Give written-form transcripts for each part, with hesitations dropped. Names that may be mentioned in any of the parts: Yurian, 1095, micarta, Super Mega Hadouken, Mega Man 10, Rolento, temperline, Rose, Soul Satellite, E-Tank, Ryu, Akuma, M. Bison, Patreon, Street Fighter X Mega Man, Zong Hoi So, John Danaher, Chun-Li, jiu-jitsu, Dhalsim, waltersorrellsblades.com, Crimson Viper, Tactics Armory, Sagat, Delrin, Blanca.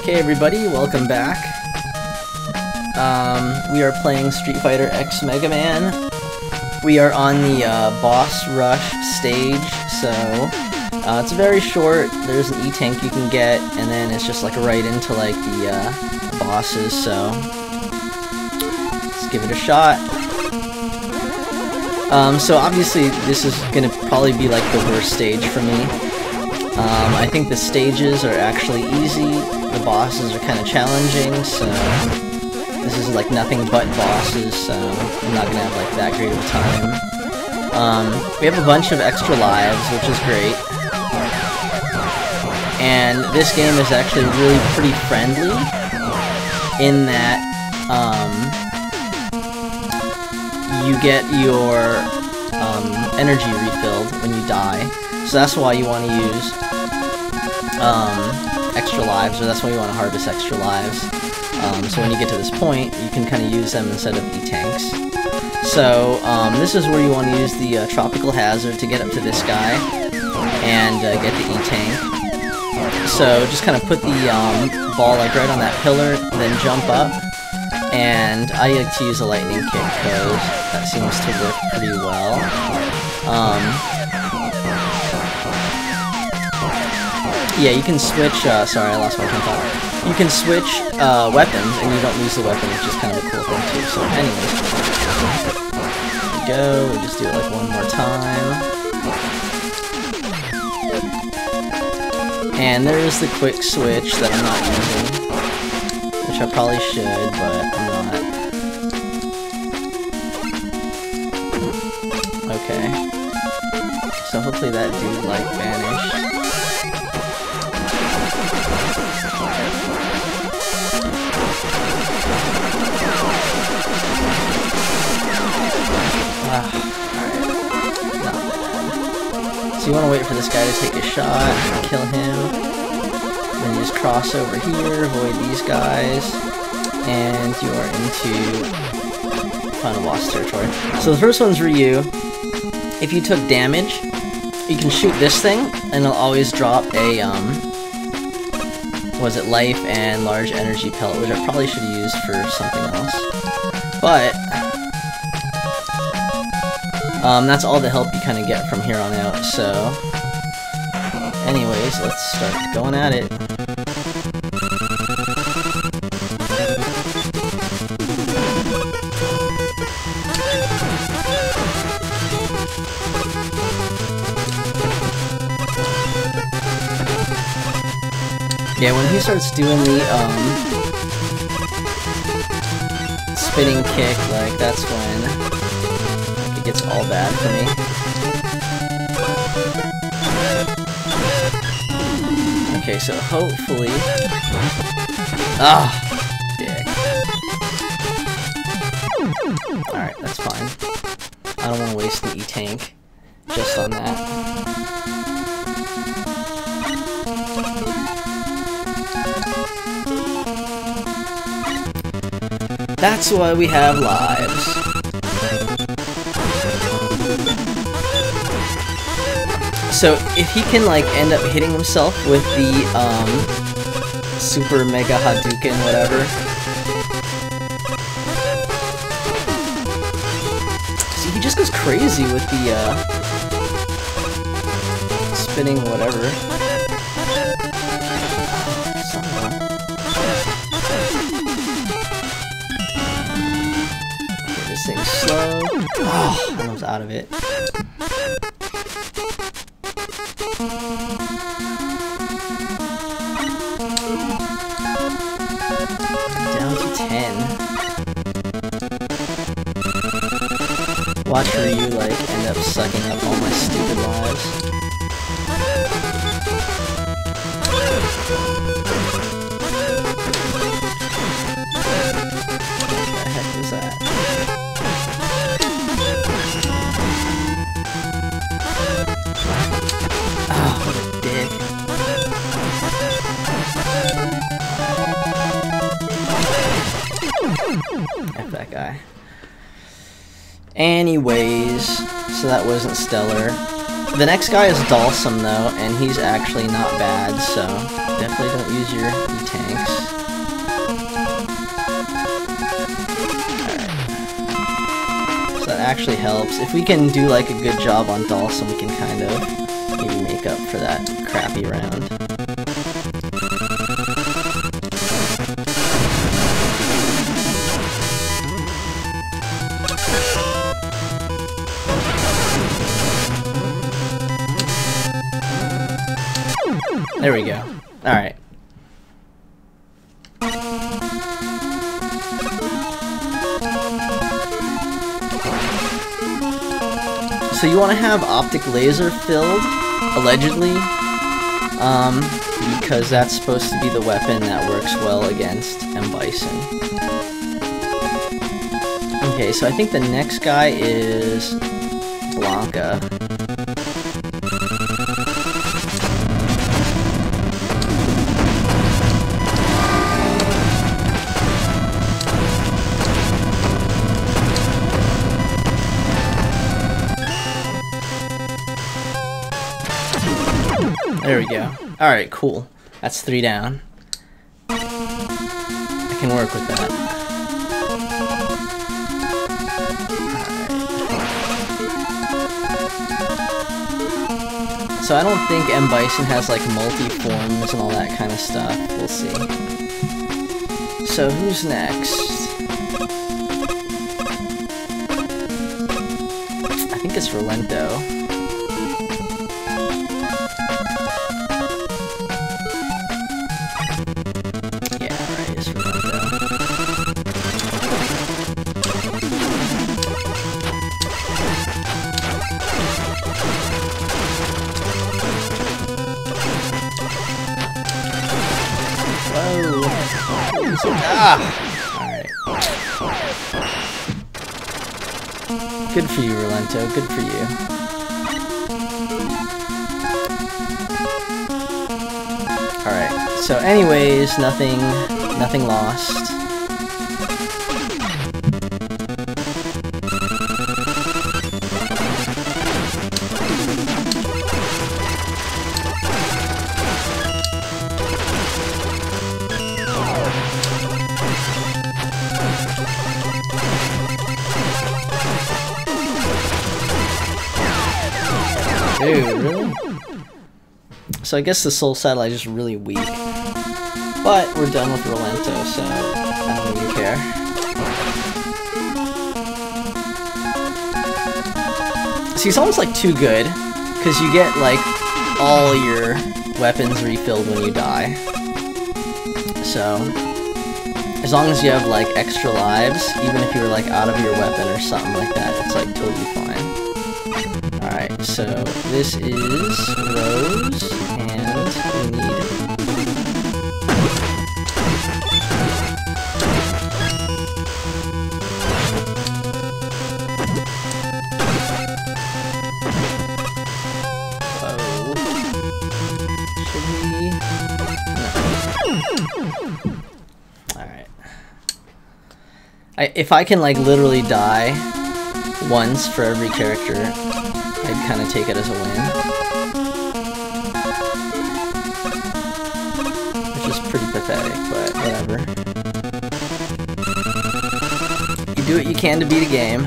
Okay, everybody, welcome back. We are playing Street Fighter X Mega Man. We are on the boss rush stage, so it's very short. There's an E-Tank you can get, and then it's just like right into like the bosses, so let's give it a shot. So obviously this is gonna probably be like the worst stage for me. I think the stages are actually easy, the bosses are kind of challenging, so this is like nothing but bosses, so I'm not gonna have like that great of a time. We have a bunch of extra lives, which is great. And this game is actually really pretty friendly, in that, you get your energy refilled when you die, so that's why you want to use extra lives, or that's why you want to harvest extra lives. So when you get to this point, you can kind of use them instead of E-Tanks. So this is where you want to use the Tropical Hazard to get up to this guy and get the E-Tank. So just kind of put the ball like right on that pillar, then jump up. And I like to use a lightning kick because that seems to work pretty well. Yeah, you can switch, sorry, I lost my train of thought. You can switch weapons and you don't lose the weapon, which is kind of a cool thing too. So anyways, there we go, we'll just do it like one more time. And there is the quick switch that I'm not using. I probably should, but I'm not. Okay. So hopefully that dude, like, vanished. Alright. So you want to wait for this guy to take a shot, kill him. Then just cross over here, avoid these guys, and you are into final boss territory. So the first one's Ryu. If you took damage, you can shoot this thing, and it'll always drop a, was it life and large energy pellet, which I probably should have used for something else. But, that's all the help you kind of get from here on out, so... Anyways, let's start going at it. Yeah, when he starts doing the, spinning kick, like, that's when it gets all bad for me. Okay, so hopefully... Ah! Dick. Alright, that's fine. I don't want to waste the E-Tank just on that. That's why we have lives. So if he can like end up hitting himself with the Super Mega Hadouken, whatever. See, he just goes crazy with the spinning whatever. Okay, this thing's slow. Oh, I was out of it. Watch Ryu like end up sucking up all my stupid lives. What the heck was that? Ah, what a dick. F that guy. Anyways, so that wasn't stellar. The next guy is Dhalsim, though, and he's actually not bad, so definitely don't use your E-Tanks. That actually helps. If we can do like a good job on Dhalsim, we can kind of maybe make up for that crappy round. There we go. Alright. So you want to have optic laser filled, allegedly, because that's supposed to be the weapon that works well against M. Bison. Okay, so I think the next guy is Blanca. There we go. Alright, cool. That's 3 down. I can work with that. Right. So I don't think M. Bison has like multi-forms and all that kind of stuff. We'll see. So who's next? I think it's Rolento. Ah! Alright. Good for you, Rolento. Good for you. Alright. So anyways, nothing lost. Dude, really? So I guess the Soul Satellite is really weak. But we're done with Rolento, so I don't really care. So he's almost like too good, because you get like all your weapons refilled when you die. So as long as you have like extra lives, even if you were like out of your weapon or something like that, it's like totally fine. Alright, so this is Rose, and we need Should we? No. Alright. If I can, like, literally die once for every character, I'd kind of take it as a win. Which is pretty pathetic, but whatever. You do what you can to beat a game.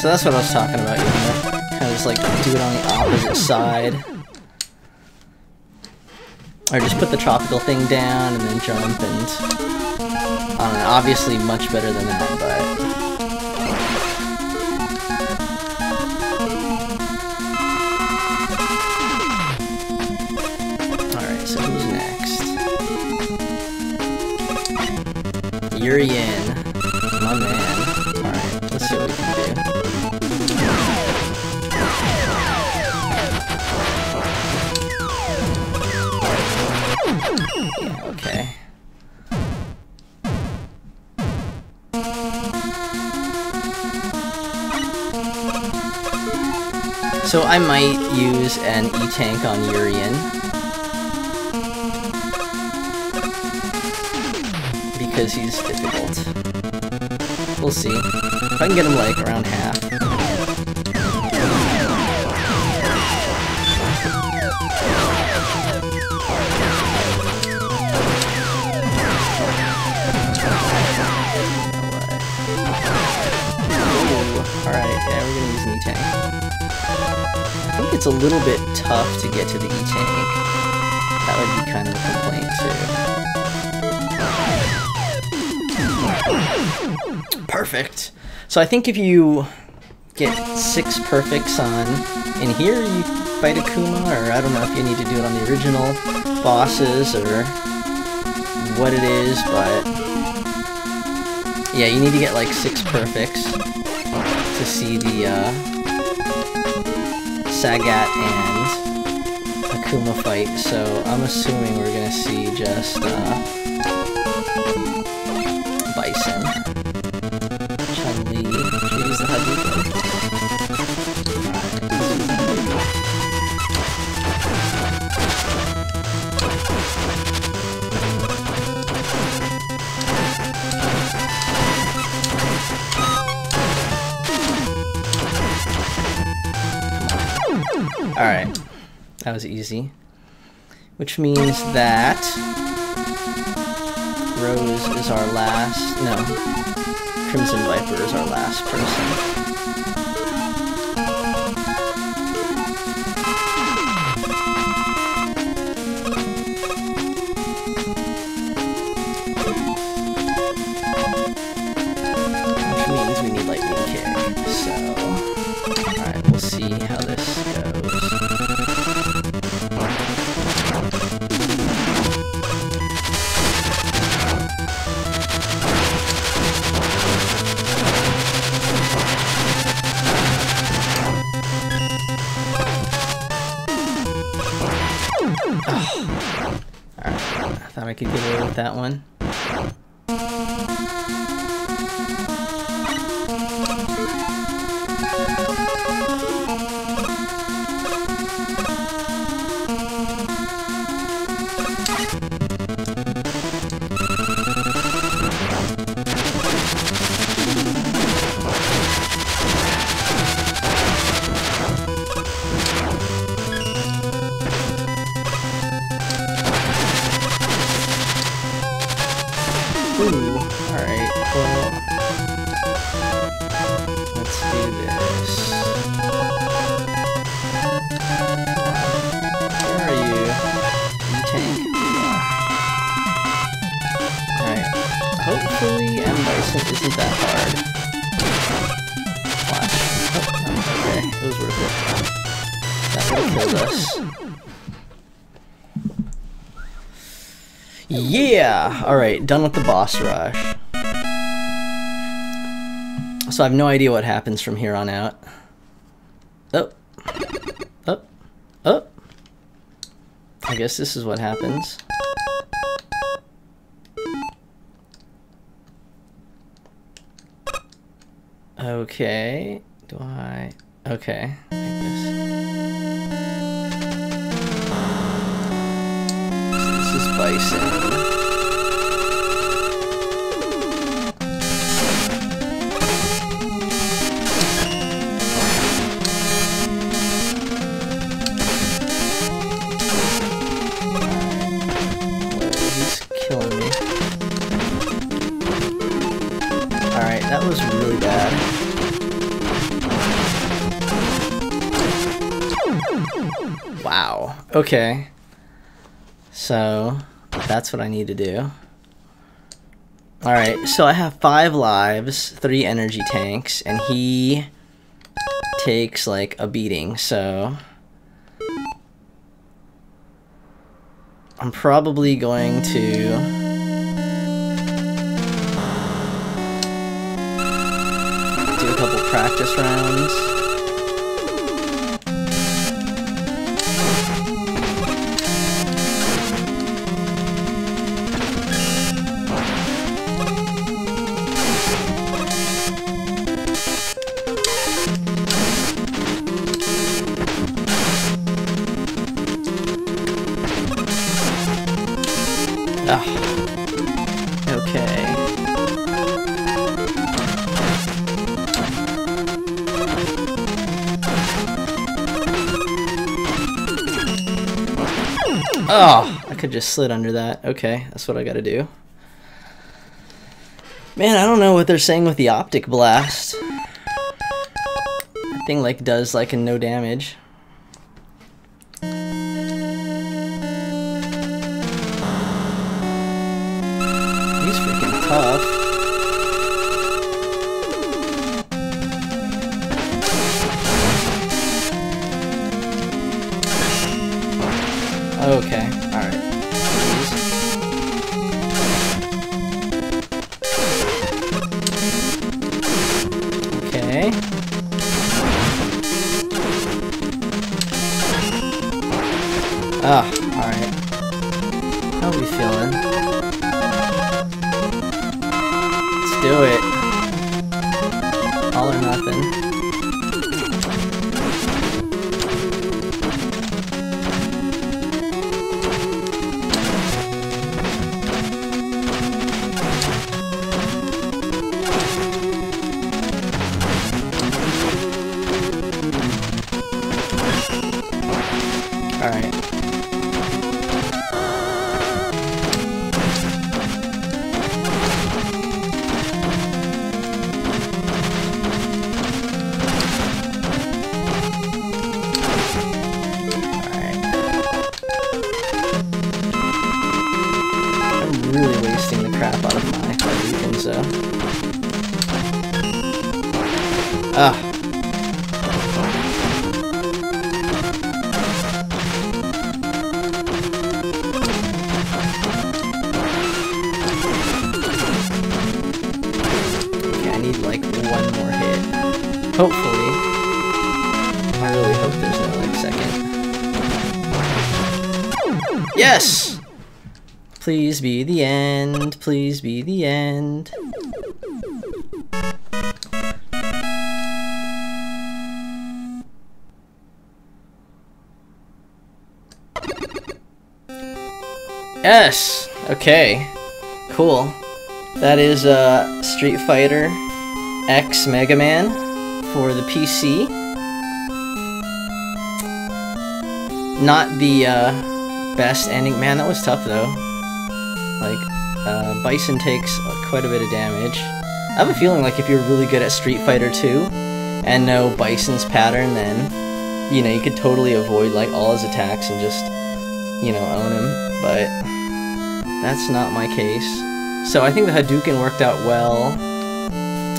So that's what I was talking about, you know, kind of just like do it on the opposite side. Or just put the tropical thing down and then jump and... I don't know, obviously much better than that, but... Alright, so who's next? Yurian, my man. Alright, let's see what we can do. Okay. So I might use an E-Tank on Yurian, because he's difficult. We'll see. If I can get him like around half. Alright, yeah, we're gonna use an E-Tank. I think it's a little bit tough to get to the E-Tank. That would be kind of a complaint, too. Perfect! So I think if you get 6 perfects on in here, you fight Akuma, or I don't know if you need to do it on the original bosses, or what it is, but... yeah, you need to get like 6 perfects to see the Sagat and Akuma fight, so I'm assuming we're gonna see just Bison. Chun-Li. Should we use the Hadouken? Alright, that was easy. Which means that Rose is our last, no, Crimson Viper is our last person. Which means we need lightning kick, so alright, we'll see how this goes. I could get away with that one. Isn't that hard? Watch. Oh, okay. It was worth it. That would have killed us. Yeah! Alright, done with the boss rush. So I have no idea what happens from here on out. Oh. Oh. Oh. I guess this is what happens. Okay, do I... okay, like this. So this is Bison. He's killing me. Alright, that was really bad. Wow. Okay. So, that's what I need to do. Alright, so I have 5 lives, 3 energy tanks, and he takes, like, a beating, so... I'm probably going to... do a couple practice rounds. Ugh. Okay. Oh, I could just slid under that. Okay, that's what I gotta do. Man, I don't know what they're saying with the optic blast. That thing like does like a no damage. He's freaking tough. Okay, alright. Okay. Ah, alright. How are we feeling? Let's do it. All or nothing. Yes! Please be the end. Please be the end. Yes! Okay. Cool. That is Street Fighter X Mega Man for the PC. Not the best ending. Man, that was tough though. Like, Bison takes quite a bit of damage. I have a feeling like if you're really good at Street Fighter 2 and know Bison's pattern, then, you know, you could totally avoid like all his attacks and just, you know, own him, but that's not my case. So I think the Hadouken worked out well.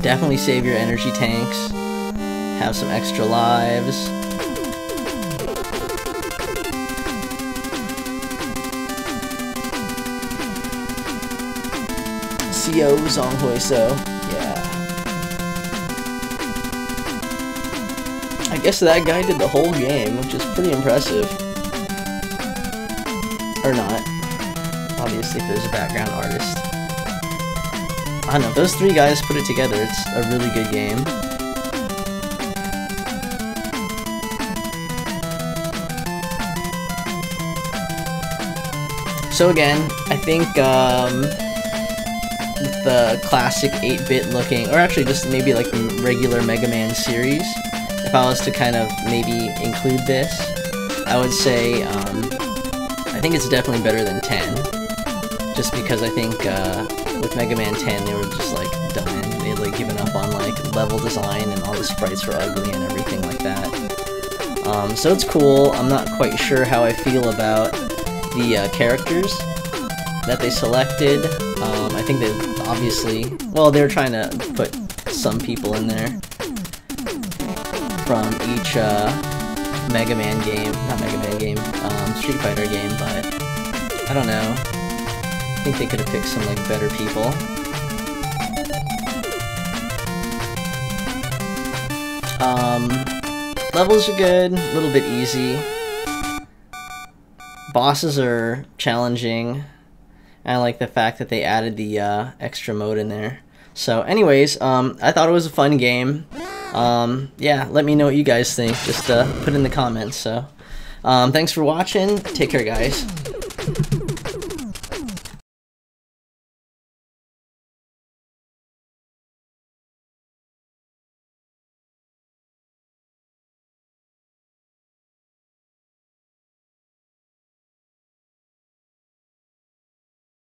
Definitely save your energy tanks. Have some extra lives. Yo, Zong Hoi So. Yeah. I guess that guy did the whole game, which is pretty impressive. Or not. Obviously, if there's a background artist. I don't know, if those three guys put it together, it's a really good game. So again, I think, the classic 8-bit looking, or actually just maybe like the regular Mega Man series, if I was to kind of maybe include this, I would say, I think it's definitely better than 10, just because I think with Mega Man 10 they were just like done, they had like given up on like level design and all the sprites were ugly and everything like that. So it's cool. I'm not quite sure how I feel about the characters that they selected. I think they obviously, well, they were trying to put some people in there from each Mega Man game, not Mega Man game, Street Fighter game, but I don't know. I think they could have picked some like better people. Levels are good, a little bit easy. Bosses are challenging. I like the fact that they added the extra mode in there. So anyways, I thought it was a fun game. Yeah, let me know what you guys think. Just put in the comments. So thanks for watching. Take care, guys.